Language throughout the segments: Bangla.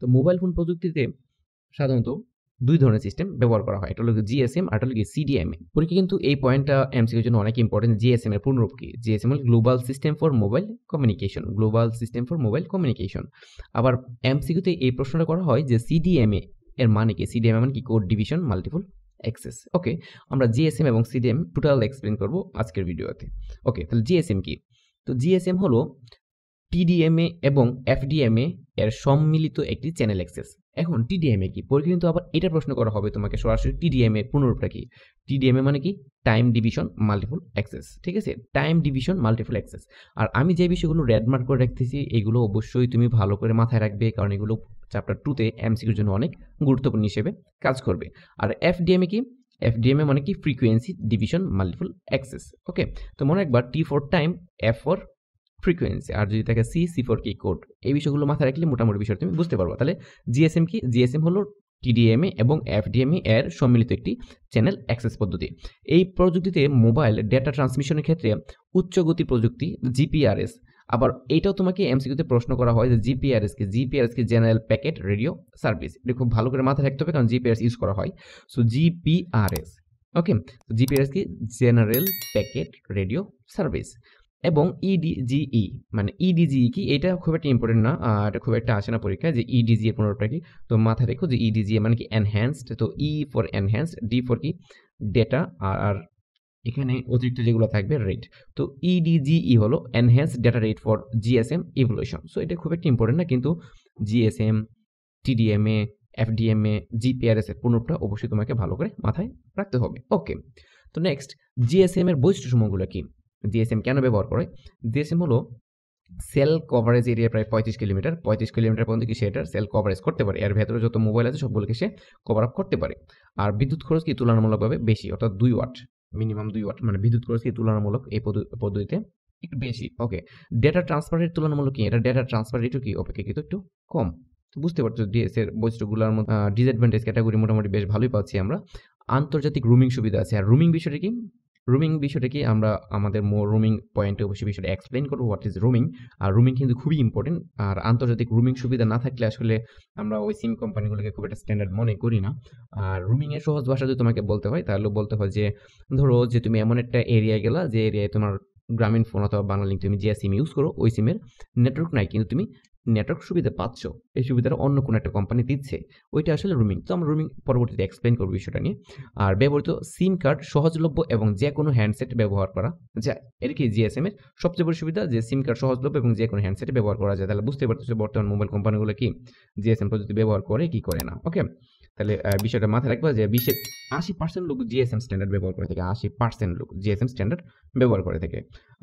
তো মোবাইল ফোন প্রযুক্তিতে সাধারণত দুই ধরনের সিস্টেম ব্যবহার করা হয়, এটা হলো জিএসএম আর এটা হলো সিডিএমএ। পরীক্ষা কিন্তু এই পয়েন্টটা এমসিকিউর জন্য অনেক ইম্পর্টেন্ট। জিএসএম এর পূর্ণরূপ কি? জিএসএম হল global system for mobile communication, global system for mobile communication. আবার এমসিকিউতে এই প্রশ্নটা করা হয় যে সিডিএমএ এর মানে কি? সিডিএমএ মানে কি? Code division multiple access. Okay, আমরা জিএসএম এবং সিডিএম টোটাল এক্সপ্লেন করবো আজকের ভিডিওতে। ওকে, তাহলে জিএসএম কি? তো জিএসএম হলো টিডিএমএ এবং এফডিএমএ এর সম্মিলিত একটি চ্যানেল অ্যাক্সেস। এখন টিডিএমএ কি? পরীক্ষা কিন্তু আবার এটা প্রশ্ন করা হবে তোমাকে সরাসরি, টিডিএমএ পুনরূপটা কি? টিডিএমএ মানে কি? Time division multiple access. ঠিক আছে, টাইম ডিভিশন মাল্টিপল অ্যাক্সেস। আর আমি যে বিষয়গুলো রেডমার্ক করে রাখতেছি এগুলো অবশ্যই তুমি ভালো করে মাথায় রাখবে, কারণ এগুলো চ্যাপ্টার টুতে এমসিকিউর জন্য অনেক গুরুত্বপূর্ণ হিসেবে কাজ করবে। আর এফডিএমএ কি? এফডিএমএ মানে কি? Frequency division multiple access. Okay, তো মনে রাখবা T for time, F for frequency, আর যদি থাকে সি, সি ফর কি? কোড। এই বিষয়গুলো মাথায় রাখলে মোটামুটি বিষয় তুমি বুঝতে পারবো। তাহলে জিএসএম কি? জিএসএম হলো টিডিএমএ এবং এফডিএমএ এর সম্মিলিত একটি চ্যানেল অ্যাক্সেস পদ্ধতি। এই প্রযুক্তিতে মোবাইল ডেটা ট্রান্সমিশনের ক্ষেত্রে উচ্চ গতি প্রযুক্তি জিপিআরএস। আবার এইটাও তোমাকে এমসিকিউতে প্রশ্ন করা হয় যে জিপিআরএস কি? জিপিআরএস কি? General packet radio service. এটা খুব ভালো করে মাথায় রাখতে হবে, কারণ জিপিআরএস ইউজ করা হয়। সো জিপিআরএস, ওকে, জিপিআরএস কি? General packet radio service. এবং ইডিজিই মানে ইডিজিই কি? এটা খুব একটা ইম্পর্টেন্ট না, এটা খুব একটা আসে না পরীক্ষায় যে ইডিজি এর পুনরটা কি। তো মাথায় রেখো যে ইডিজি মানে কি? এনহ্যান্সড। তো E for enhanced, D for কি? ডেটা, আর এখানে অতিরিক্ত যেগুলো থাকবে রেট। তো ইডিজিই হলো enhanced data rate for GSM evolution. So এটা খুব একটা ইম্পর্টেন্ট না, কিন্তু জিএসএম, টিডিএমএ, এফডিএমএ, জিপিআরএস এর পুনরটা অবশ্যই তোমাকে ভালো করে মাথায় রাখতে হবে। ওকে, তো নেক্সট জিএসএম এর বৈশিষ্ট্যসমূহগুলো কি? জিএসএম কেন ব্যবহার করে? জিএসএম হলো সেল কভারেজ এরিয়া প্রায় 35 কিলোমিটার, 35 কিলোমিটার পর্যন্ত কি সেটার সেল কভারেজ করতে পারে। এর ভেতরে যত মোবাইল আছে সবগুলোকে সে কভার আপ করতে পারে। আর বিদ্যুৎ খরচ কি? তুলনামূলকভাবে বেশি, অর্থাৎ 2 ওয়াট, মিনিমাম 2 ওয়াট, মানে বিদ্যুৎ খরচ কি? তুলনামূলক এই পদ্ধতিতে একটু বেশি। ওকে, ডেটা ট্রান্সফারের তুলনামূলক কি? এটা ডেটা ট্রান্সফার রেটও কি? অপেক্ষাকৃত একটু কম। তো বুঝতে পারছো ডিএস এর বৈশিষ্ট্যগুলোর মধ্যে ডিসঅ্যাডভান্টেজ ক্যাটাগরি মোটামুটি বেশ ভালোই পাচ্ছি আমরা। আন্তর্জাতিক রুমিং সুবিধা আছে। আর রুমিং বিষয়টা কি? রুমিং বিষয়টাকে আমরা আমাদের রুমিং পয়েন্টে অবশ্যই বিষয়টা এক্সপ্লেন করবো, হোয়াট ইজ রুমিং। আর রুমিং কিন্তু খুবই ইম্পর্টেন্ট। আর আন্তর্জাতিক রুমিং সুবিধা না থাকলে আসলে আমরা ওই সিম কোম্পানিগুলোকে খুব একটা স্ট্যান্ডার্ড মনে করি না। আর রুমিংয়ের সহজ ভাষা যদি তোমাকে বলতে হয়, তাহলে বলতে হয় যে ধরো যে তুমি এমন একটা এরিয়ায় গেলা যে এরিয়ায় তোমার গ্রামীণ ফোন অথবা বাংলালিংক তুমি যে সিম ইউজ করো ওই সিমের নেটওয়ার্ক নাই, কিন্তু তুমি নেটওয়ার্ক সুবিধা পাচ্ছ। এই সুবিধাটা অন্য কোনো একটা কোম্পানি দিচ্ছে, ওইটা আসলে রুমিং। তো আমরা রুমিং পরবর্তীতে এক্সপ্লেন করবো বিষয়টা নিয়ে। আর ব্যবহৃত সিম কার্ড সহজলভ্য এবং যে কোনো হ্যান্ডসেট ব্যবহার করা যায়। এর কি জিএসএম এর সবচেয়ে বড় সুবিধা, যে সিম কার্ড সহজলভ্য এবং যে কোনো হ্যান্ডসেটে ব্যবহার করা যায়। তাহলে বুঝতে পারতেছো বর্তমান মোবাইল কোম্পানিগুলো কি জিএসএম প্রযুক্তি ব্যবহার করে কি করে না। ওকে, তাহলে বিষয়টা মাথায় রাখবা যে 80% লোক জিএসএম স্ট্যান্ডার্ড ব্যবহার করে থাকে, 80% লোক জিএসএম স্ট্যান্ডার্ড ব্যবহার করে থাকে।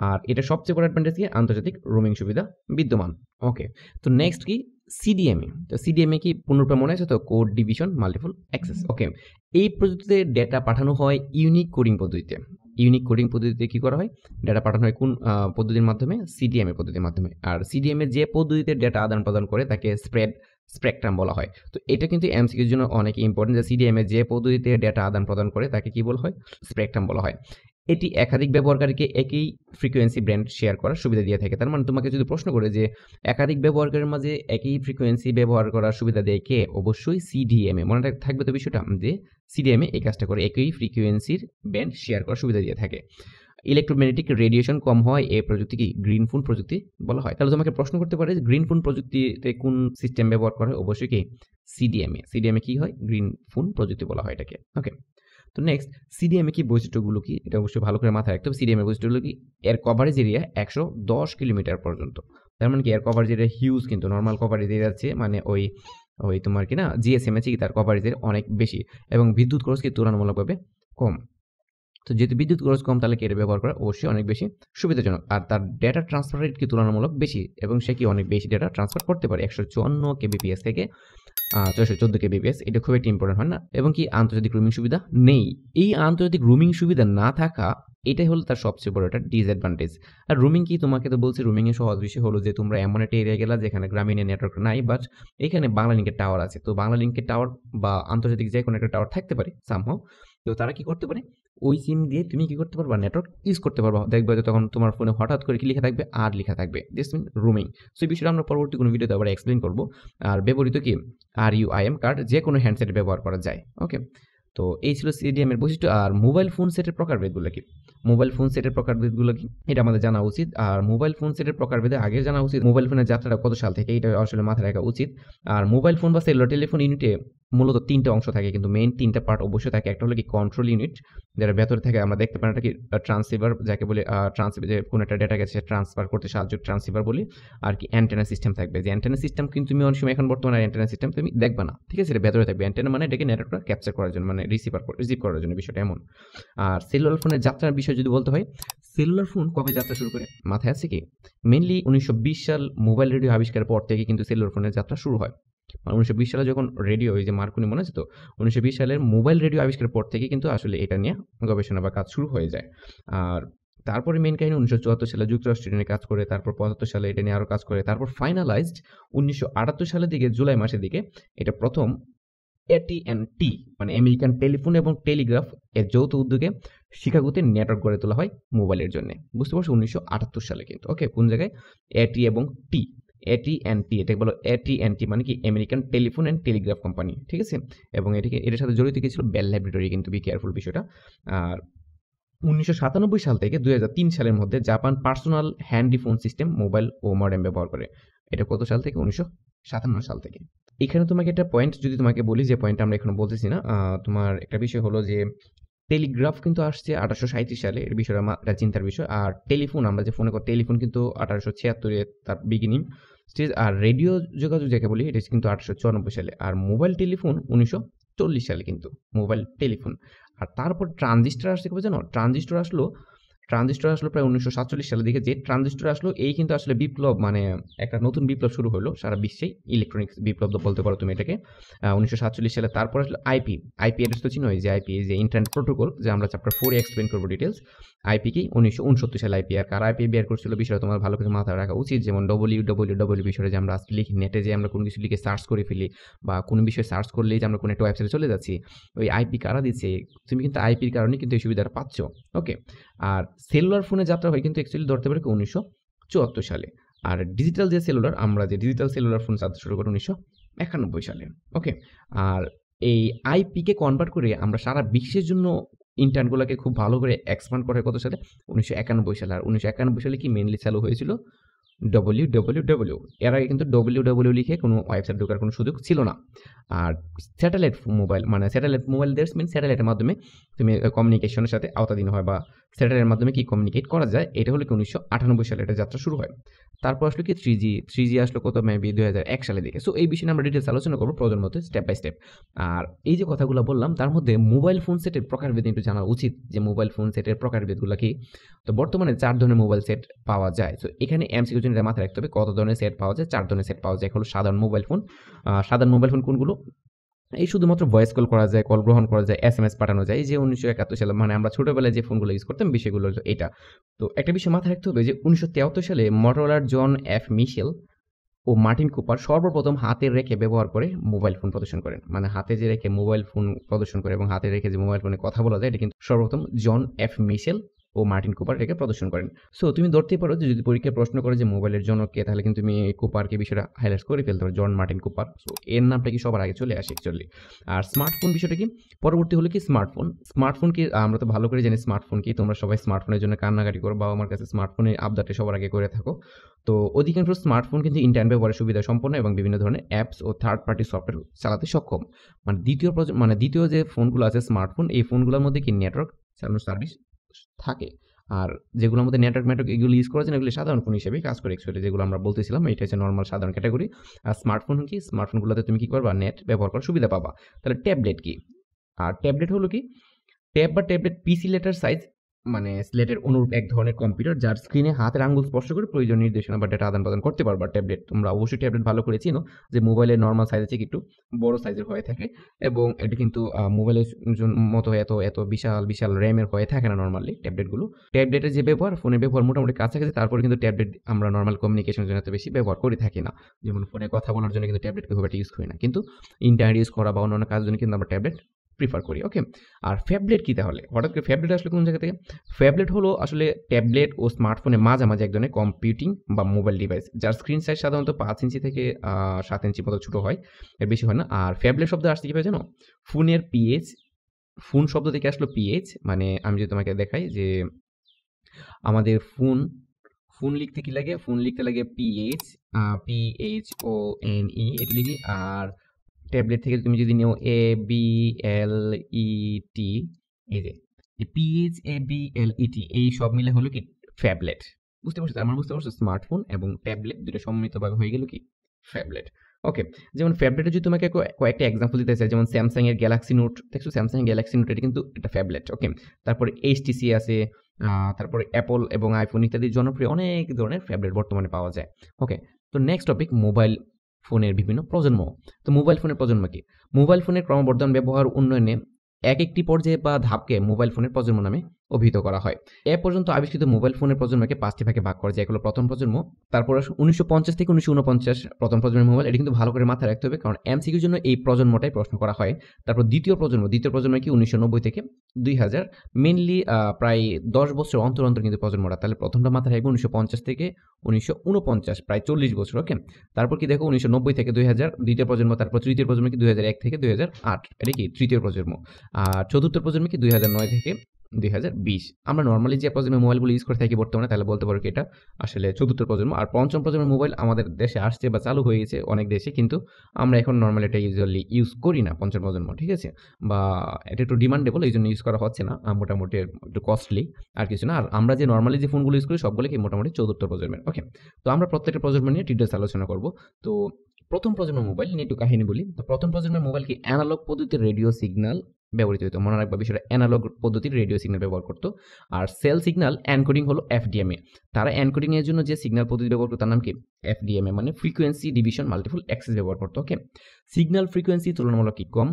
আর এটা সবচেয়ে বড় অ্যাডভান্টেজ কি? আন্তর্জাতিক রুমিং সুবিধা বিদ্যমান। ওকে, তো নেক্সট কি? সিডিএমএ। তো সিডিএমএ কি? পুনরূপে মনে আছে তো, code division multiple access. Okay, এই প্রযুক্তিতে ডেটা পাঠানো হয় ইউনিক কোডিং পদ্ধতিতে। ইউনিক কোডিং পদ্ধতিতে কি করা হয়? ডেটা পাঠানো হয় কোন পদ্ধতির মাধ্যমে? সিডিএমএ পদ্ধতির মাধ্যমে। আর সিডিএমএ যে পদ্ধতিতে ডেটা আদান প্রদান করে তাকে স্প্রেকট্রাম বলা হয়। তো এটা কিন্তু এমসিকিউর জন্য অনেক ইম্পর্টেন্ট, যে সিডিএমএ যে পদ্ধতিতে ডেটা আদান প্রদান করে তাকে কি বলা হয়? স্প্রেকট্রাম বলা হয়। এটি একাধিক ব্যবহারকারীকে একই ফ্রিকোয়েন্সি ব্র্যান্ড শেয়ার করার সুবিধা দিয়ে থাকে। তার মানে তোমাকে যদি প্রশ্ন করে যে একাধিক ব্যবহারকারীর মাঝে একই ফ্রিকোয়েন্সি ব্যবহার করার সুবিধা দেয় কে? অবশ্যই সিডিএমএ। মনে থাকবে তো বিষয়টা, যে সিডিএমএ এই কাজটা করে, একই ফ্রিকোয়েন্সির ব্র্যান্ড শেয়ার করার সুবিধা দিয়ে থাকে। ইলেকট্রোম্যাগনেটিক রেডিয়েশন কম হয়, এই প্রযুক্তি কি? গ্রিন ফোন প্রযুক্তি বলা হয়। তাহলে তোমাকে প্রশ্ন করতে পারে যে গ্রিন ফোন প্রযুক্তিতে কোন সিস্টেম ব্যবহার করা হয়? অবশ্যই কি? সিডিএমএ। সিডিএমএ কি হয়? গ্রিন ফোন প্রযুক্তি বলা হয় এটাকে। ওকে, তো নেক্সট সিডিএমএ কি? বৈশিষ্ট্যগুলো কি? এটা অবশ্যই ভালো করে মাথায় রাখতে হবে। সিডিএমএর বৈশিষ্ট্যগুলো কি? এর কভারেজ এরিয়া 110 কিলোমিটার পর্যন্ত। তার মানে কি? এর কভারেজ এরিয়া হিউজ, কিন্তু নর্মাল কভারেজ এরিয়া আছে মানে ওই তোমার কি না জিএসএমএ কি তার কভারেজ এরিয়া অনেক বেশি, এবং বিদ্যুৎ খরচ কি? তুলনামূলকভাবে কম। তো যেহেতু বিদ্যুৎ খরচ কম, তাহলে এর ব্যবহার করা অবশ্যই অনেক বেশি সুবিধাজনক। আর তার ডেটা ট্রান্সফার রেট কি? তুলনামূলক বেশি, এবং সে কি? অনেক বেশি ডেটা ট্রান্সফার করতে পারে, 154 কেবিপিএস থেকে 414 কেবিপিএস। এটা খুব একটা ইম্পর্টেন্ট হয় না। এবং কি? আন্তর্জাতিক রুমিং সুবিধা নেই। এই আন্তর্জাতিক রুমিং সুবিধা না থাকা এটাই হলো তার সবচেয়ে বড় একটা ডিসঅ্যাডভান্টেজ। আর রুমিং কি? তোমাকে তো বলছি রুমিংয়ের সহজ বিষয় হলো যে তোমরা এমন একটা এরিয়া গেলা যেখানে গ্রামীণ নেটওয়ার্ক নাই, বাট এখানে বাংলালিংকের টাওয়ার আছে। তো বাংলালিংকের টাওয়ার বা আন্তর্জাতিক যে কোনো একটা টাওয়ার থাকতে পারে সামহাও। তো তারা কি করতে পারে? ওই সিম দিয়ে তুমি কি করতে পারবা নেটওয়ার্ক ইউজ করতে পারবা। দেখবে যে তখন তোমার ফোনে হঠাৎ করে কি লেখা থাকবে আর লেখা থাকবে, দিস মিন রুমিং। সো এই বিষয়টা আমরা পরবর্তী কোনো ভিডিওতে আবার এক্সপ্লেন করব। আর ব্যবহৃত কি আর ইউআইএম কার্ড যে কোনো হ্যান্ডসেটে ব্যবহার করা যায়। ওকে, তো এই ছিল সিডিএম এর বৈশিষ্ট্য। আর মোবাইল ফোন সেটের প্রকারভেদগুলো কি, মোবাইল ফোন সেটের প্রকারভেদগুলো কি এটা আমাদের জানা উচিত। আর মোবাইল ফোন সেটের প্রকারভেদে আগে জানা উচিত মোবাইল ফোনের যাত্রাটা কত সাল থেকে, এটা আসলে মাথায় রাখা উচিত। আর মোবাইল ফোন বা সেলুলার টেলিফোন ইউনিটে মূলত তিনটা অংশ থাকে, কিন্তু মেইন তিনটা পার্ট অবশ্যই থাকে। একটা হলো কি কন্ট্রোল ইউনিট, যারা ভেতরে থাকে আমরা দেখতে পাই, এটা কি ট্রান্সসিভার, যাকে বলে ট্রান্সসিভার, যে কোনো একটা ডেটাকে সে ট্রান্সফার করতে সাহায্য ট্রান্সসিভার বলি। আর কি অ্যান্টেনা সিস্টেম থাকবে, যে অ্যান্টেনা সিস্টেম কিন্তু তুমি অনেক সময় এখন বর্তমানে অ্যান্টেনা সিস্টেম তুমি দেখবে না, ঠিক আছে, সেটা ভেতরে থাকবে। অ্যান্টেনা মানে এটাকে নেটওয়ার্কটা ক্যাপচার করার জন্য, মানে রিসিভ করার জন্য, বিষয়টা এমন। আর সেলুলার ফোনের যাত্রার বিষয় যদি বলতে হয়, সেলুলার ফোন কবে যাত্রা শুরু করে মাথায় আছে কি, মেনলি 1920 সাল মোবাইল রেডিও আবিষ্কারের পর থেকে কিন্তু সেলুলার ফোনের যাত্রা শুরু হয়। 1920 সালে যখন রেডিও, এই যে মার্কনি মনে আছে তো, 1920 সালের মোবাইল রেডিও আবিষ্কারের পর থেকে কিন্তু আসলে এটা নিয়ে গবেষণা বা কাজ শুরু হয়ে যায়। আর তারপরে মেন কাহিনী 1974 সালে যুক্তরাষ্ট্র নিয়ে কাজ করে, তারপর 75 সালে এটা নিয়ে আরও কাজ করে, তারপর ফাইনালাইজড 1978 সালের দিকে জুলাই মাসের দিকে এটা প্রথম AT&T মানে আমেরিকান টেলিফোন এবং টেলিগ্রাফ এর যৌথ উদ্যোগে শিকাগোতে নেটওয়ার্ক গড়ে তোলা হয় মোবাইলের জন্য, বুঝতে পারছো, 1978 সালে কিন্তু। ওকে, কোন জায়গায় AT এবং T, AT&T, এটাকে বলো AT&T মানে কি American telephone and telegraph company, ঠিক আছে, এবং এটাকে এটার সাথে জড়িত কি ছিল বেল ল্যাবরেটরি, কিন্তু বি কেয়ারফুল বিষয়টা। আর 1997 সাল থেকে 2003 সালের মধ্যে Japan personal handyphone system mobile ও মডেম ব্যবহার করে। এটা কত সাল থেকে, 1957 সাল থেকে। এখানে তোমাকে একটা পয়েন্ট যদি তোমাকে বলি, যে পয়েন্টটা আমরা এখন বলতেছি না, তোমার একটা বিষয় হলো যে টেলিগ্রাফ কিন্তু আসছে 1837 সালে, এর বিষয়টা একটা চিন্তার বিষয়। আর টেলিফোন, আমরা যে ফোনে কথা, টেলিফোন কিন্তু 1876-এ তার বিগিনিং স্টেজ। আর রেডিও যোগাযোগ যাকে বলি এটা কিন্তু 1894 সালে। আর মোবাইল টেলিফোন 1940 সালে কিন্তু মোবাইল টেলিফোন। আর তারপর ট্রানজিস্টার আসছে কবে জানো, ট্রানজিস্টর আসলো প্রায় 1947 সালের দিকে। যে ট্রানজিস্টর আসলো এই কিন্তু আসলে বিপ্লব, মানে একটা নতুন বিপ্লব শুরু হলো সারা বিশ্বে, ইলেকট্রনিক্স বিপ্লব বলতে পারো তুমি এটাকে, 1947 সালে। তারপর আসলো আইপি অ্যাড্রেস তো চিনো, যে আইপি যে ইন্টারনেট প্রোটোকল, যে আমরা চ্যাপ্টার 4-এ এক্সপ্লেন করবো ডিটেলস। আইপি কি 1969 সালে আইপি, আর কার আইপি বের করছিল বিষয়টা তোমার ভালো করে মাথায় রাখা উচিত। যেমন www বিষয়ে যে আমরা লিখি নেটে, যে আমরা কোনো কিছু লিখে সার্চ করে ফেলি বা কোনো বিষয়ে সার্চ করলেই যে আমরা কোনো একটা ওয়েবসাইটে চলে যাচ্ছি, ওই আইপি কারা দিচ্ছে, তুমি কিন্তু আইপির কারণে কিন্তু এই সুবিধাটা পাচ্ছ। ওকে, আর সেলুলার ফোনে যাত্রা হয় কিন্তু অ্যাকচুয়ালি ধরতে পারে 1974 সালে। আর ডিজিটাল যে সেলুলার, আমরা যে ডিজিটাল সেলুলার ফোন যাত্রা শুরু করি 1991 সালে। ওকে, আর এই আইপিকে কনভার্ট করে আমরা সারা বিশ্বের জন্য ইন্টারনেটগুলোকে খুব ভালো করে এক্সপ্যান্ড করা হয় কত সালে, 1991 সালে। আর 1991 সালে কি মেনলি চালু হয়েছিল www, এর আগে কিন্তু www লিখে কোনো ওয়েবসাইট ঢোকার কোনো সুযোগ ছিল না। আর স্যাটেলাইট মোবাইল, মানে স্যাটেলাইট মোবাইল দ্যাটস মিন স্যাটেলাইটের মাধ্যমে তুমি কমিউনিকেশনের সাথে আওতাধীন হয় বা স্যাটেলাইটের মাধ্যমে কি কমিউনিকেট করা যায়, এটা হলো কি 1998 সালে এটা যাত্রা শুরু হয়। তারপর আসলো কি 3G আসলো কত, মেবি 2001 সালের দিকে। সো এই বিষয়ে আমরা ডিটেলস আলোচনা করবো প্রজন্মতে স্টেপ বাই স্টেপ। আর এই যে কথাগুলো বললাম তার মধ্যে মোবাইল ফোন সেটের প্রকারভেদ একটু জানা উচিত, যে মোবাইল ফোন সেটের প্রকারভেদগুলো কি। তো বর্তমানে 4 ধরনের মোবাইল সেট পাওয়া যায়। সো এখানে এমসিকিউ জন্য মাথায় রাখতে হবে কত ধরনের সেট পাওয়া যায়, 4 ধরনের সেট পাওয়া যায়। হলো সাধারণ মোবাইল ফোন, সাধারণ মোবাইল ফোন কোনগুলো, এই শুধুমাত্র ভয়েস কল করা যায়, কল গ্রহণ করা যায়, SMS পাঠানো যায়, যে 1971 সালে মানে আমরা ছোটোবেলায় যে ফোনগুলো ইউজ করতাম বিষয়গুলো এটা। তো একটা বিষয় মাথায় রাখতে হবে যে 1973 সালে মটোরোলার জন F. মিশেল ও মার্টিন কুপার সর্বপ্রথম হাতে রেখে ব্যবহার করে মোবাইল ফোন প্রদর্শন করেন, মানে হাতে যে রেখে মোবাইল ফোন প্রদর্শন করে এবং হাতে রেখে যে মোবাইল ফোনে কথা বলা যায়, এটা কিন্তু সর্বপ্রথম জন F. মিশেল ও মার্টিন কুপার এটাকে প্রদর্শন করেন। সো তুমি ধরতেই পারো যে যদি পরীক্ষায় প্রশ্ন করে যে মোবাইলের জনক কে, তাহলে কিন্তু তুমি কুপারকে বিষয়টা হাইলাইট করে ফেলতে পারো, জন মার্টিন কুপার। সো এর নামটা কি সবার আগে চলে আসে অ্যাকচুয়ালি। আর স্মার্টফোন বিষয়টা কি পরবর্তী হলো কি স্মার্টফোন কি আমরা তো ভালো করে জানি স্মার্টফোন কি, তোমরা সবাই স্মার্টফোনের জন্য কান্নাকাটি করো, বাবা আমার কাছে স্মার্টফোনের আপডেটটা সবার আগে করে থাকো। তো অধিকাংশ স্মার্টফোন কিন্তু ইন্টারনেট ব্যবহারের সুবিধা সম্পন্ন এবং বিভিন্ন ধরনের অ্যাপস ও থার্ড পার্টি সফটওয়্যার চালাতে সক্ষম। মানে দ্বিতীয় যে ফোনগুলো আছে স্মার্টফোন, এই ফোনগুলোর মধ্যে কি নেটওয়ার্ক চালানোর সার্ভিস থাকে। আর যেগুলোর মধ্যে নেটওয়ার্ক এগুলো ইউজ করা যায় না, এগুলো সাধারণ ফোন হিসেবে কাজ করে অ্যাকচুয়ালি, যেগুলো আমরা বলতেছিলাম এটা হচ্ছে নর্মাল সাধারণ ক্যাটাগরি। আর স্মার্টফোন কি, স্মার্টফোনগুলোতে তুমি কী করবা, নেট ব্যবহার করার সুবিধা পাবা। তাহলে ট্যাবলেট কি, আর ট্যাবলেট হলো কি ট্যাবলেট PC লেটার সাইজ, মানে স্লেটের অনুরূপ এক ধরনের কম্পিউটার যার স্ক্রিনে হাতের আঙ্গুল স্পর্শ করে প্রয়োজনীয় নির্দেশনা বা ডেটা আদান প্রদান করতে পারবা। ট্যাবলেট, তোমরা অবশ্যই ট্যাবলেট ভালো করে চিনো, যে মোবাইলের নর্মাল সাইজের চেয়ে একটু বড় সাইজের হয়ে থাকে এবং এটা কিন্তু মোবাইলের মতো এত বিশাল র্যামের হয়ে থাকে না নর্মালি ট্যাবলেটগুলো। ট্যাবলেটের যে ব্যবহার ফোনের ব্যবহার মোটামুটি কাছাকাছি, তারপরে কিন্তু ট্যাবলেট আমরা নর্মাল কমিউনিকেশনের জন্য এত বেশি ব্যবহার করে থাকি না, যেমন ফোনে কথা বলার জন্য কিন্তু ট্যাবলেটকে খুব একটা ইউজ করি না, কিন্তু ইন্টারনেট ইউজ করা বা অন্যান্য কাজের জন্য কিন্তু আমরা ট্যাবলেট প্রিফার করি ওকে আর ফ্যাবলেট কি তাহলে হঠাৎ করে ফ্যাবলেট আসলে কোন জায়গা থেকে ফ্যাবলেট হলো আসলে ট্যাবলেট ও স্মার্টফোনের মাঝামাঝি এক ধরনের কম্পিউটিং বা মোবাইল ডিভাইস যার স্ক্রিন সাইজ সাধারণত 5 ইঞ্চি থেকে 7 ইঞ্চি পর্যন্ত ছোট হয় এর বেশি হয় না আর ফ্যাবলেট শব্দ আসছে কিভাবে জানো ফোনের পিএইচ ফোন শব্দ থেকে আসলো পিএইচ মানে আমি যদি তোমাকে দেখাই যে আমাদের ফোন ফোন লিখতে কি লাগে ফোন লিখতে লাগে পিএইচ PHONE এটা লিখি আর ট্যাবলেট থেকে তুমি যদি নিও ABLET এই যে PHABLET এই সব মিলে হলো কি ফ্যাবলেট বুঝতে পারছো আমরা বুঝতে পারছো স্মার্টফোন এবং ট্যাবলেট দুটো সম্মিলিতভাবে হয়ে গেল কি ফ্যাবলেট ওকে যেমন ফ্যাবলেটে যদি তোমাকে কয়েকটা एग्जांपल দিতে চাই যেমন স্যামসাং এর গ্যালাক্সি নোট দেখছো স্যামসাং গ্যালাক্সি নোট এটা কিন্তু একটা ফ্যাবলেট ওকে তারপরে HTC আছে তারপরে অ্যাপল এবং আইফোন ইত্যাদি জনপ্রিয় অনেক ধরনের ফ্যাবলেট বর্তমানে পাওয়া যায় ওকে তো নেক্সট টপিক মোবাইল ফোনের বিভিন্ন প্রজন্ম তো মোবাইল ফোনের প্রজন্ম কি মোবাইল ফোনের ক্রমবর্ধমান ব্যবহার উন্নয়নে এক একটি পর্যায়ে বা ধাপকে মোবাইল ফোনের প্রজন্ম নামে অভিহিত করা হয় এ পর্যন্ত আবিষ্কৃত মোবাইল ফোনের প্রজন্মকে পাঁচটি ভাগে ভাগ করা যায় এগুলো প্রথম প্রজন্ম তারপর 1950 থেকে 1949 প্রথম প্রজন্মের মোবাইল এটা কিন্তু ভালো করে মাথায় রাখতে হবে কারণ এমসিকিউর জন্য এই প্রজন্মটাই প্রশ্ন করা হয় তারপর দ্বিতীয় প্রজন্ম কি 1990 থেকে 2000 মেইনলি প্রায় 10 বছর অন্তর অন্তর কিন্তু প্রজন্মটা তাহলে প্রথমটা মাথায় রাখবে 1950 থেকে 1949 প্রায় 40 বছর ওকে তারপর কি দেখো 1990 থেকে 2000 দ্বিতীয় প্রজন্ম তারপর তৃতীয় প্রজন্ম কি 2001 থেকে 2008 এটা কি তৃতীয় প্রজন্ম আর চতুর্থ প্রজন্ম কি 2009 থেকে 2020 আমরা নরমালি যে প্রজন্মের মোবাইলগুলো ইউজ করে থাকি বর্তমানে তাহলে বলতে পারো কি এটা আসলে চতুর্থ প্রজন্ম আর পঞ্চম প্রজন্মের মোবাইল আমাদের দেশে আসছে বা চালু হয়ে গেছে অনেক দেশে কিন্তু আমরা এখন নরমালি এটা ইউজুয়ালি ইউজ করি না পঞ্চম প্রজন্ম ঠিক আছে বা এটা একটু ডিমান্ডেবল এইজন্য ইউজ করা হচ্ছে না মোটামুটি একটু কস্টলি আর কিছু না আর আমরা যে নরমালি যে ফোনগুলো ইউজ করি সবগুলো কি মোটামুটি চতুর্থ প্রজন্মের ওকে তো আমরা প্রত্যেকটা প্রজন্ম নিয়ে ডিটেইলস আলোচনা করব তো প্রথম প্রজন্মের মোবাইল নিয়ে একটু কাহিনী বলি তো প্রথম প্রজন্মের মোবাইল কি অ্যানালগ পদ্ধতির রেডিও সিগন্যাল ব্যবহৃত হতো মনে রাখবা বিষয়টা অ্যানালগ পদ্ধতির রেডিও সিগন্যাল ব্যবহার করত আর সেল সিগন্যাল এনকোডিং হলো FDMA তারা এনকোডিং এর জন্য যে সিগন্যাল পদ্ধতি ব্যবহার করত তার নাম কি FDMA মানে ফ্রিকোয়েন্সি ডিভিশন মাল্টিপল অ্যাক্সেস ব্যবহার করত ওকে সিগন্যাল ফ্রিকোয়েন্সি তুলনামূলক কম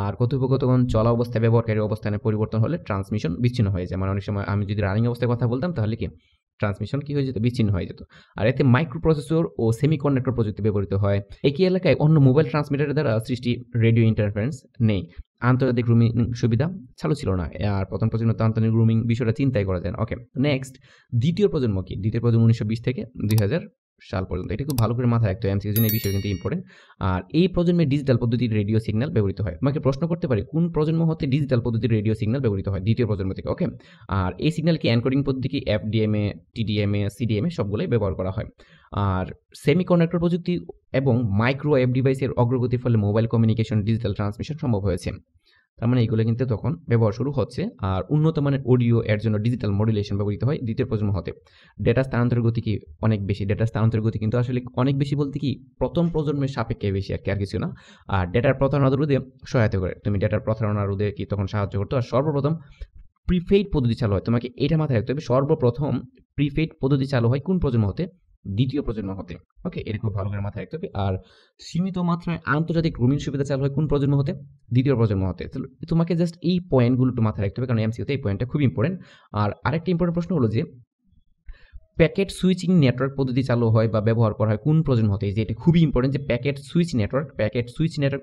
আর কথোপকথন চলা অবস্থায় ব্যবহারকারীর অবস্থানে পরিবর্তন হলে ট্রান্সমিশন বিচ্ছিন্ন হয়ে যায় মানে অনেক সময় আমি যদি রানিং অবস্থায় কথা বলতাম তাহলে কি ট্রান্সমিশন কি হয়ে যেত বিচ্ছিন্ন হয়ে যেত আর এতে মাইক্রোপ্রসেসর ও সেমিকন্ডাক্টর প্রযুক্তি ব্যবহৃত হয় একই এলাকায় অন্য মোবাইল ট্রান্সমিটারের দ্বারা সৃষ্টি রেডিও ইন্টারফারেন্স নেই আন্তর্জাতিক রুমিং সুবিধা চালু ছিল না আর প্রথম প্রজন্ম আন্তর্জাতিক রুমিং বিষয়টা চিন্তাই করা যায় না ওকে নেক্সট দ্বিতীয় প্রজন্ম কি দ্বিতীয় প্রজন্ম 1920 থেকে 2000 সাল পর্যন্ত এটা খুব ভালো করে মাথায় রাখতে হবে এমসিকিউর জন্য এই বিষয় কিন্তু ইম্পর্টেন্ট আর এই প্রজন্মে ডিজিটাল পদ্ধতির রেডিও সিগন্যাল ব্যবহৃত হয় আমাকে প্রশ্ন করতে পারি কোন প্রজন্ম হতে ডিজিটাল পদ্ধতির রেডিও সিগন্যাল ব্যবহৃত হয় দ্বিতীয় প্রজন্ম থেকে ওকে আর এই সিগন্যাল কি এনকোডিং পদ্ধতি কি FDMA TDMA CDMA সবগুলোই ব্যবহার করা হয় আর সেমিকন্ডাক্টর প্রযুক্তি এবং মাইক্রোওয়েভ ডিভাইসের অগ্রগতির ফলে মোবাইল কমিউনিকেশন ডিজিটাল ট্রান্সমিশন সম্ভব হয়েছে তার মানে এগুলো কিন্তু তখন ব্যবহার শুরু হচ্ছে আর উন্নত মানের অডিও এর জন্য ডিজিটাল মডুলেশন ব্যবহৃত হয় দ্বিতীয় প্রজন্ম হতে ডেটা স্থানান্তর গতি কি অনেক বেশি ডেটা স্থানান্তর গতি কিন্তু আসলে অনেক বেশি বলতে কি প্রথম প্রজন্মের সাপেক্ষে বেশি আর কি আর কিছু না আর ডেটার প্রতারণা রোধে সহায়তা করে তুমি ডেটার প্রতারণা রোধে কি তখন সাহায্য করতো আর সর্বপ্রথম প্রিপেইড পদ্ধতি চালু হয় তোমাকে এটা মাথায় রাখতে হবে সর্বপ্রথম প্রিপেইড পদ্ধতি চালু হয় কোন প্রজন্ম হতে দ্বিতীয় প্রজন্ম হতে ওকে এটা খুব ভালো করে মাথায় রাখতে হবে আর সীমিত মাত্রায় আন্তর্জাতিক রুমিং সুবিধা চালু হয় কোন প্রজন্ম হতে দ্বিতীয় প্রজন্ম হতে তোমাকে জাস্ট এই পয়েন্টগুলো একটু মাথায় রাখতে হবে কারণ এমসিকিউতে এই পয়েন্টটা খুব ইম্পর্টেন্ট আর আরেকটা ইম্পর্টেন্ট প্রশ্ন হলো যে প্যাকেট সুইচিং নেটওয়ার্ক পদ্ধতি চালু হয় বা ব্যবহার করা হয় কোন প্রজন্ম হতে যে এটা খুবই ইম্পর্টেন্ট যে প্যাকেট সুইচ নেটওয়ার্ক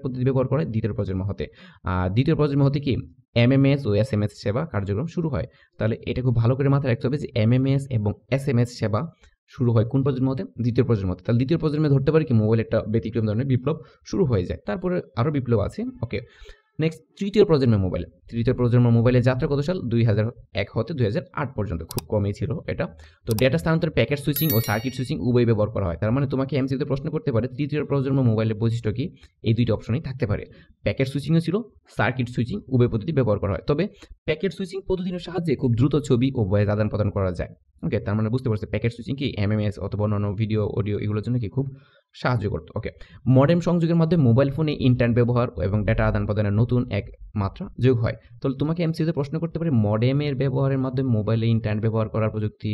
পদ্ধতি ব্যবহার করা হয় দ্বিতীয় প্রজন্ম হতে আর দ্বিতীয় প্রজন্ম হতে কি MMS ও SMS সেবা কার্যক্রম শুরু হয় তাহলে এটা খুব ভালো করে মাথায় রাখতে হবে যে MMS এবং SMS সেবা শুরু হয় কোন প্রজন্ম হতে দ্বিতীয় প্রজন্ম হতে তাহলে দ্বিতীয় প্রজন্মে ধরতে পারি কি মোবাইল একটা ব্যতিক্রম ধরনের বিপ্লব শুরু হয়ে যায় তারপরে আরও বিপ্লব আছে ওকে নেক্সট তৃতীয় প্রজন্মের মোবাইলে যাত্রা কত সাল 2001 হতে 2008 পর্যন্ত খুব কমই ছিল এটা তো ডেটা স্থানান্তর প্যাকেট সুইচিং ও সার্কিট সুইচিং উভয় ব্যবহার করা হয় তার মানে তোমাকে এমসিকিউতে প্রশ্ন করতে পারে তৃতীয় প্রজন্ম মোবাইলের বৈশিষ্ট্য কি এই দুইটা অপশনই থাকতে পারে প্যাকেট সুইচিংও ছিল সার্কিট সুইচিং উভয় পদ্ধতি ব্যবহার করা হয় তবে প্যাকেট সুইচিং পদ্ধতির সাহায্যে খুব দ্রুত ছবি ও ভয়েস আদান প্রদান করা যায় ওকে তার মানে বুঝতে পারছো প্যাকেট সুইচিং কি MMS অথবা অন্যান্য ভিডিও অডিও এগুলোর জন্য কি খুব সাহায্য করতো ওকে মডেম সংযোগের মাধ্যমে মোবাইল ফোনে ইন্টারনেট ব্যবহার এবং ডেটা আদান প্রদানের নতুন এক মাত্রা যোগ হয় তাহলে তোমাকে এমসিকিউতে প্রশ্ন করতে পারে মডেমের ব্যবহারের মাধ্যমে মোবাইলে ইন্টারনেট ব্যবহার করার প্রযুক্তি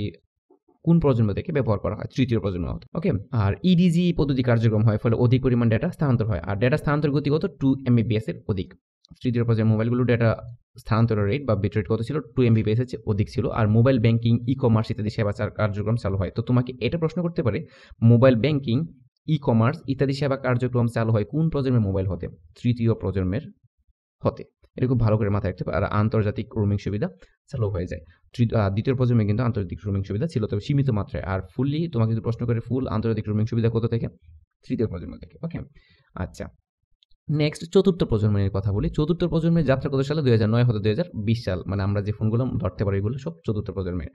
কোন প্রজন্ম থেকে ব্যবহার করা হয় তৃতীয় প্রজন্ম ওকে আর EDGE পদ্ধতি কার্যক্রম হয় ফলে অধিক পরিমাণ ডেটা স্থানান্তর হয় আর ডেটা স্থানান্তর গতি কত 2 Mbps এর অধিক তৃতীয় প্রজন্মের মোবাইলগুলো ডেটা স্থানান্তরের রেট বা বিট রেট কত ছিল 2 Mbps এর চেয়ে অধিক ছিল আর মোবাইল ব্যাংকিং ই-কমার্স ইত্যাদি সেবা কার্যক্রম চালু হয় তো তোমাকে এটা প্রশ্ন করতে পারে মোবাইল ব্যাংকিং ই-কমার্স ইত্যাদি সেবা কার্যক্রম চালু হয় কোন প্রজন্মের মোবাইল হতে তৃতীয় প্রজন্মের হতে এরকম ভালো করে মাথায় রাখতে হবে। আর আন্তর্জাতিক রোমিং সুবিধা চালু হয়ে যায়। দ্বিতীয় প্রজন্মে কিন্তু আন্তর্জাতিক রোমিং সুবিধা ছিল, তবে সীমিত মাত্রায়। আর ফুললি তোমাকে যদি প্রশ্ন করে ফুল আন্তর্জাতিক রোমিং সুবিধা কোথা থেকে, তৃতীয় প্রজন্ম থেকে। ওকে, আচ্ছা নেক্সট চতুর্থ প্রজন্ম নিয়ে কথা বলি। চতুর্থ প্রজন্মের যাত্রা কত সালে? 2009 হতে 2020 সাল, মানে আমরা যে ফোনগুলো ধরতে পারি এগুলো সব চতুর্থ প্রজন্মের।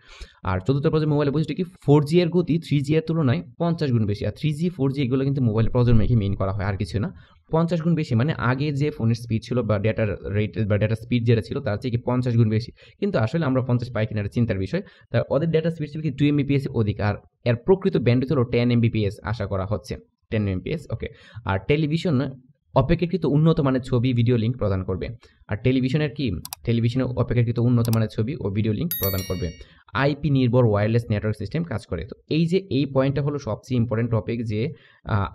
আর চতুর্থ প্রজন্মের মোবাইলে বুঝতে কি 4G এর গতি 3G এর তুলনায় 50 গুণ বেশি। আর 3G 4G এগুলো কিন্তু মোবাইল প্রজন্মকে মেইন করা হয়, আর কিছু না। 50 গুণ বেশি মানে আগের যে ফোনের স্পিড ছিল বা ডেটার রেট বা ডেটা স্পিড যেটা ছিল তার চেয়ে কি 50 গুণ বেশি। কিন্তু আসলে আমরা 50 পাই কিনা চিন্তার বিষয়। তার ওদের ডেটা স্পিড ছিল কি 2 Mbps অধিক, আর এর প্রকৃত ব্যান্ডউইথ হলো 10 Mbps আশা করা হচ্ছে, 10 Mbps। ওকে, আর টেলিভিশন অপেক্ষাকৃত উন্নত মানের ছবি ভিডিও লিঙ্ক প্রদান করবে। আর টেলিভিশনের কি, টেলিভিশনে অপেক্ষাকৃত উন্নত মানের ছবি ও ভিডিও লিঙ্ক প্রদান করবে। আইপি নির্ভর ওয়্যারলেস নেটওয়ার্ক সিস্টেম কাজ করে। তো এই যে এই পয়েন্টটা হলো সবচেয়ে ইম্পর্টেন্ট টপিক, যে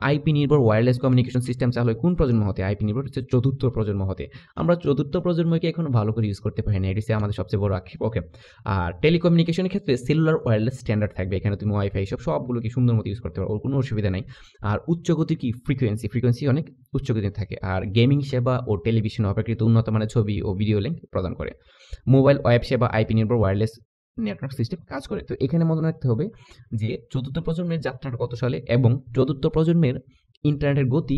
আইপি নির্ভর ওয়্যারলেস কমিউনিকেশন সিস্টেম চালু হয় কোন প্রজন্ম হতে? আইপি নির্ভর হচ্ছে চতুর্থ প্রজন্ম হতে। আমরা চতুর্থ প্রজন্মকে এখন ভালো করে ইউজ করতে পারি না, এটি আমাদের সবচেয়ে বড় আক্ষেপ। ওকে, আর টেলিকমিউনিকেশনের ক্ষেত্রে সেলুলার ওয়্যারলেস স্ট্যান্ডার্ড থাকবে, এখানে তুমি ওয়াইফাই সবগুলো কি সুন্দর মতো ইউজ করতে পারো, কোনো অসুবিধা নাই। আর উচ্চগতি কি ফ্রিকোয়েন্সি অনেক উচ্চগতি থাকে। আর গেমিং সেবা ও টেলিভিশন অপেক্ষাকৃত উন্নত মানের ছবি ও ভিডিও লিঙ্ক প্রদান করে। মোবাইল ওয়েব সেবা আইপি নির্ভর ওয়্যারলেস নেটওয়ার্ক সিস্টেম কাজ করে। তো এখানে মনে রাখতে হবে যে চতুর্থ প্রজন্মের যাত্রাটা কত সালে, এবং চতুর্থ প্রজন্মের ইন্টারনেটের গতি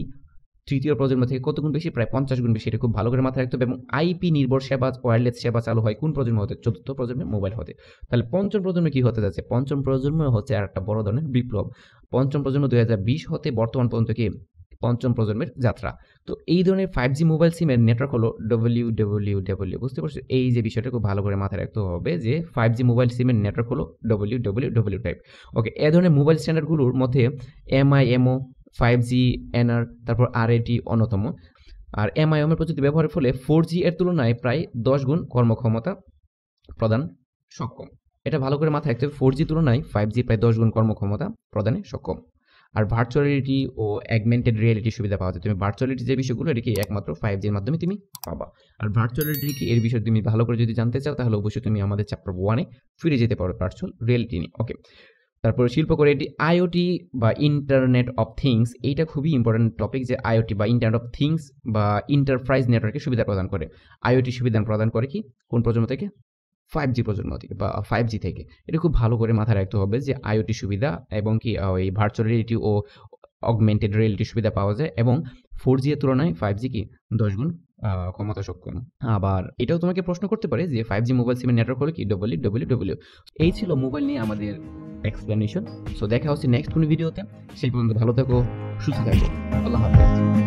তৃতীয় প্রজন্ম থেকে কত গুণ বেশি, প্রায় 50 গুণ বেশি। এটা খুব ভালো করে মাথায় রাখতে হবে। এবং আইপি নির্ভর সেবা ওয়্যারলেস সেবা চালু হয় কোন প্রজন্ম হতে? চতুর্থ প্রজন্মের মোবাইল হতে। তাহলে পঞ্চম প্রজন্মে কি হতে যাচ্ছে? পঞ্চম প্রজন্ম হচ্ছে আর একটা বড় ধরনের বিপ্লব। পঞ্চম প্রজন্ম 2020 হতে বর্তমান পর্যন্ত কি পঞ্চম প্রজন্মের যাত্রা। তো এই ধরনের 5G মোবাইল সিমের নেটওয়ার্ক হলো WWW, বুঝতে পারছো? এই যে বিষয়টা খুব ভালো করে মাথায় রাখতে হবে যে 5G মোবাইল সিমের নেটওয়ার্ক হলো WWW টাইপ। ওকে, এই ধরনের মোবাইল স্ট্যান্ডার্ডগুলোর মধ্যে MIMO, 5G NR, তারপর RAT অন্যতম। আর MIMO এর প্রযুক্তি ব্যবহারের ফলে 4G এর তুলনায় প্রায় 10 গুণ কর্মক্ষমতা প্রদান সক্ষম। এটা ভালো করে মাথায় রাখতে হবে, 4G তুলনায় 5G প্রায় 10 গুণ কর্মক্ষমতা প্রদানে সক্ষম। আর ভার্চুয়ালিটি ও অ্যাগমেন্টেড রিয়েলিটি সুবিধা পাওয়া যায়। তুমি ভার্চুয়ালিটি যে বিষয়গুলো এটাকে একমাত্র 5G এর মাধ্যমে তুমি পাবা। আর ভার্চুয়ালিটি কি এর বিষয়ে তুমি ভালো করে যদি জানতে চাও তাহলে অবশ্যই তুমি আমাদের চ্যাপ্টার 1-এ ফিরে যেতে পারো ভার্চুয়াল রিয়েলিটি নিয়ে। ওকে, তারপরে শিল্পকরে এটি IoT বা ইন্টারনেট অফ থিংস, এইটা খুবই ইম্পর্টেন্ট টপিক, যে IoT বা ইন্টারনেট অফ থিংস বা ইন্টারপ্রাইজ নেটওয়ার্কের সুবিধা প্রদান করে। IoT সুবিধা প্রদান করে কি কোন প্রজন্ম থেকে? 5G প্রজন্ম থেকে বা 5G থেকে। এটা খুব ভালো করে মাথায় রাখতে হবে যে IoT সুবিধা এবং কি এই ভার্চুয়াল রিয়েলিটি ও অগমেন্টেড রিয়েলিটি সুবিধা পাওয়া যায়, এবং 4G এর তুলনায় 5G কি 10 গুণ ক্ষমতা সক্ষম। আবার এটাও তোমাকে প্রশ্ন করতে পারে যে 5G মোবাইল সিমের নেটওয়ার্ক হলো কি WWW। এই ছিল মোবাইল নিয়ে আমাদের এক্সপ্লেনেশন। সো দেখা হচ্ছে নেক্সট কোন ভিডিওতে, সেই পর্যন্ত ভালো থাকো, সুস্থ থাকো, আল্লাহ হাফেজ।